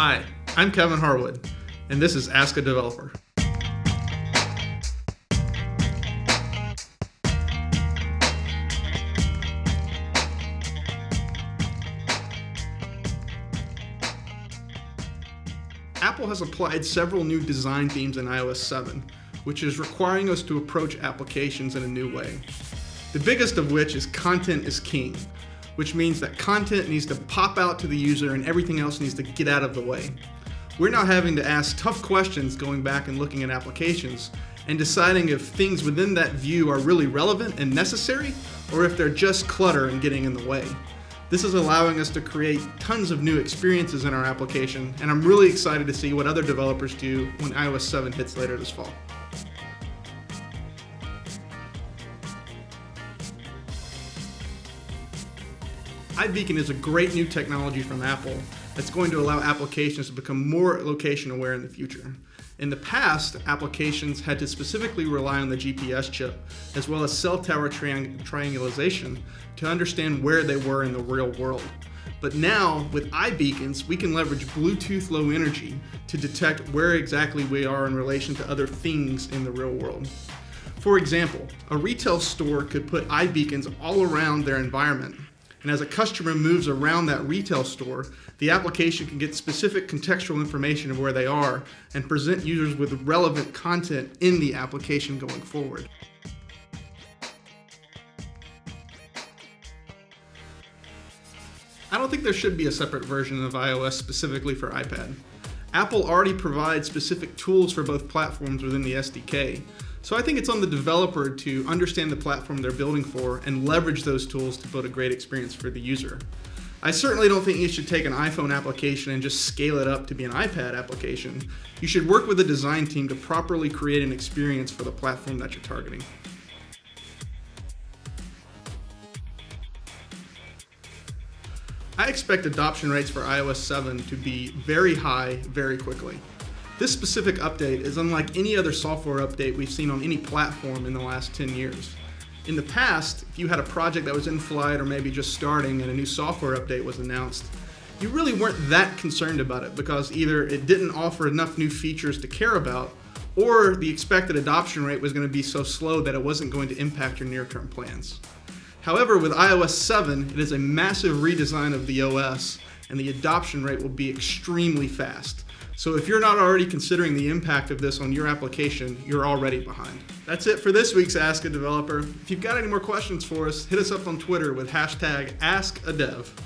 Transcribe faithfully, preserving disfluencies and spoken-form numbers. Hi, I'm Kevin Harwood, and this is Ask a Developer. Apple has applied several new design themes in i O S seven, which is requiring us to approach applications in a new way. The biggest of which is content is king, which means that content needs to pop out to the user and everything else needs to get out of the way. We're now having to ask tough questions going back and looking at applications and deciding if things within that view are really relevant and necessary or if they're just clutter and getting in the way. This is allowing us to create tons of new experiences in our application, and I'm really excited to see what other developers do when i O S seven hits later this fall. iBeacon is a great new technology from Apple that's going to allow applications to become more location aware in the future. In the past, applications had to specifically rely on the G P S chip, as well as cell tower triang triangulation to understand where they were in the real world. But now, with iBeacons, we can leverage Bluetooth Low Energy to detect where exactly we are in relation to other things in the real world. For example, a retail store could put iBeacons all around their environment. And as a customer moves around that retail store, the application can get specific contextual information of where they are and present users with relevant content in the application going forward. I don't think there should be a separate version of iOS specifically for iPad. Apple already provides specific tools for both platforms within the S D K. So I think it's on the developer to understand the platform they're building for and leverage those tools to build a great experience for the user. I certainly don't think you should take an iPhone application and just scale it up to be an iPad application. You should work with the design team to properly create an experience for the platform that you're targeting. I expect adoption rates for i O S seven to be very high very quickly. This specific update is unlike any other software update we've seen on any platform in the last ten years. In the past, if you had a project that was in flight or maybe just starting and a new software update was announced, you really weren't that concerned about it because either it didn't offer enough new features to care about, or the expected adoption rate was going to be so slow that it wasn't going to impact your near-term plans. However, with i O S seven, it is a massive redesign of the O S, and the adoption rate will be extremely fast. So if you're not already considering the impact of this on your application, you're already behind. That's it for this week's Ask a Developer. If you've got any more questions for us, hit us up on Twitter with hashtag Ask A Dev.